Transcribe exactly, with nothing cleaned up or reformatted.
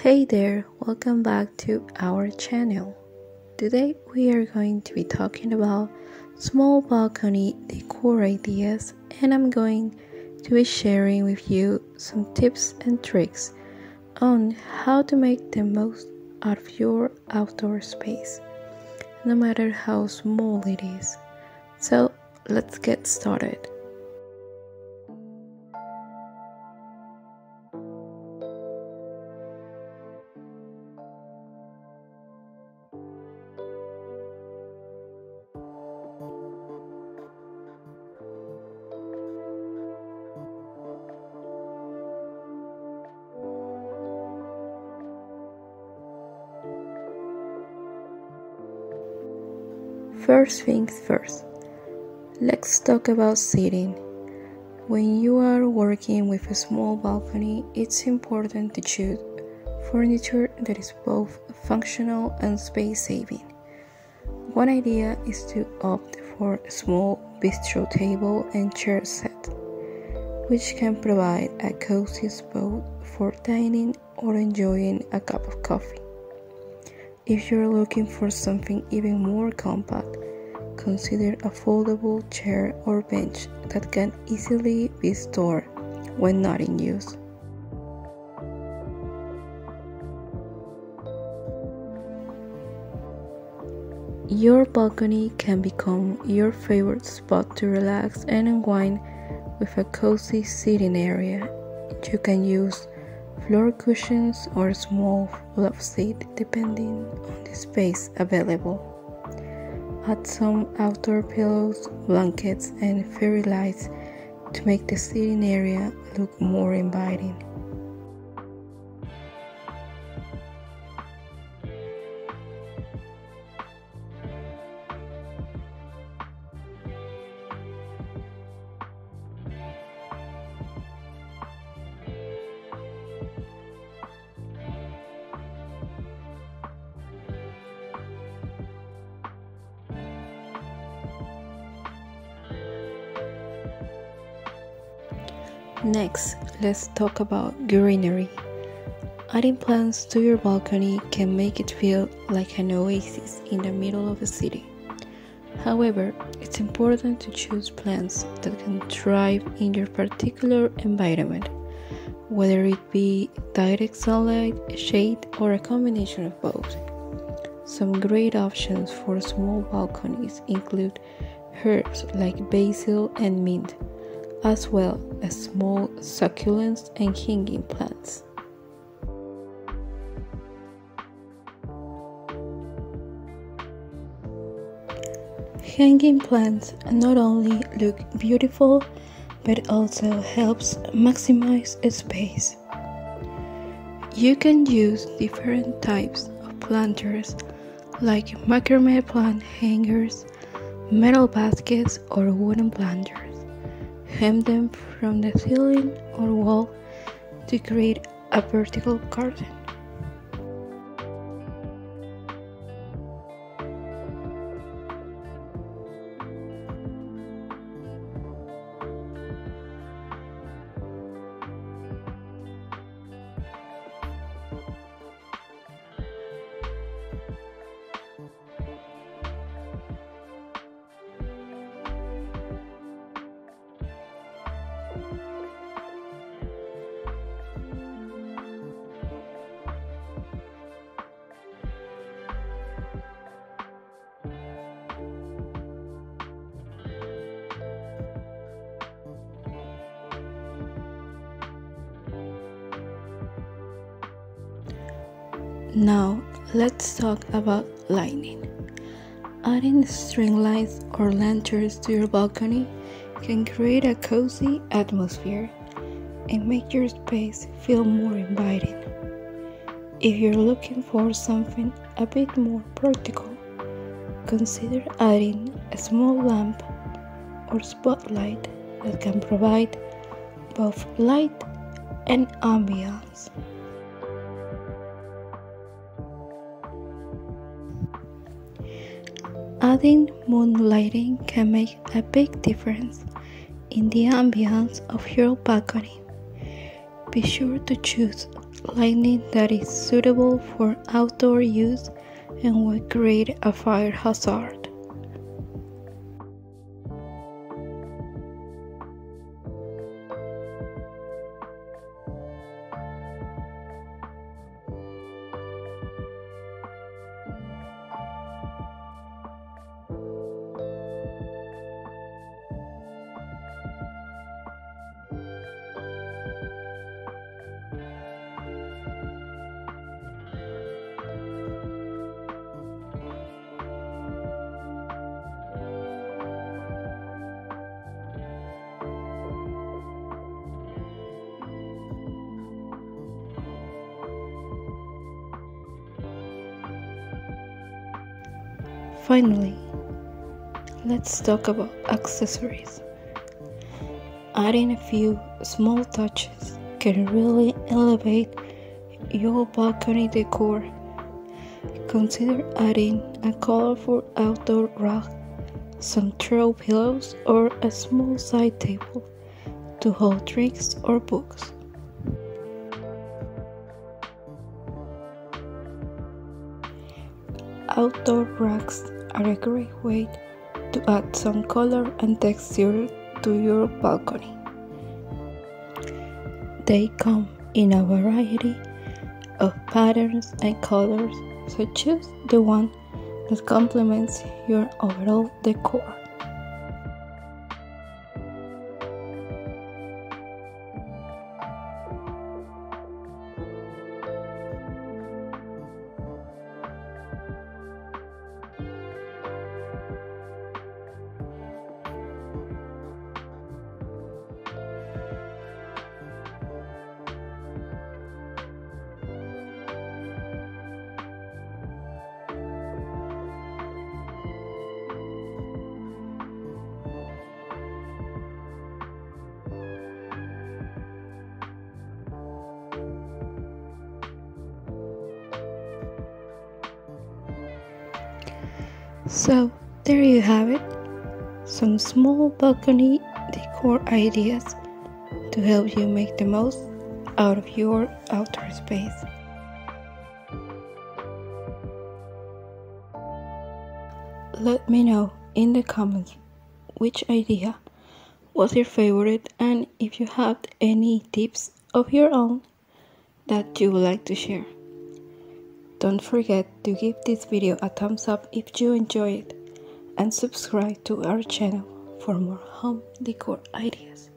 Hey there, welcome back to our channel. Today we are going to be talking about small balcony decor ideas, and I'm going to be sharing with you some tips and tricks on how to make the most out of your outdoor space, no matter how small it is. So let's get started. First things first, let's talk about seating. When you are working with a small balcony, it's important to choose furniture that is both functional and space-saving. One idea is to opt for a small bistro table and chair set, which can provide a cozy spot for dining or enjoying a cup of coffee. If you're looking for something even more compact, consider a foldable chair or bench that can easily be stored when not in use. Your balcony can become your favorite spot to relax and unwind with a cozy sitting area. You can use floor cushions or small love seat depending on the space available. Add some outdoor pillows, blankets, and fairy lights to make the sitting area look more inviting. Next, let's talk about greenery. Adding plants to your balcony can make it feel like an oasis in the middle of a city. However, it's important to choose plants that can thrive in your particular environment, whether it be direct sunlight, shade, or a combination of both. Some great options for small balconies include herbs like basil and mint, as well as small succulents and hanging plants. Hanging plants not only look beautiful, but also helps maximize space. You can use different types of planters like macrame plant hangers, metal baskets, or wooden planters. Hang them from the ceiling or wall to create a vertical garden. Now, let's talk about lighting. Adding string lights or lanterns to your balcony can create a cozy atmosphere and make your space feel more inviting. If you're looking for something a bit more practical, consider adding a small lamp or spotlight that can provide both light and ambiance. Adding moonlighting can make a big difference in the ambiance of your balcony. Be sure to choose lightning that is suitable for outdoor use and would create a fire hazard. Finally, let's talk about accessories. Adding a few small touches can really elevate your balcony decor. Consider adding a colorful outdoor rug, some throw pillows, or a small side table to hold drinks or books. Outdoor rugs are a great way to add some color and texture to your balcony. They come in a variety of patterns and colors, so choose the one that complements your overall decor. So there you have it, some small balcony decor ideas to help you make the most out of your outdoor space. Let me know in the comments which idea was your favorite and if you have any tips of your own that you would like to share. Don't forget to give this video a thumbs up if you enjoy it and subscribe to our channel for more home decor ideas.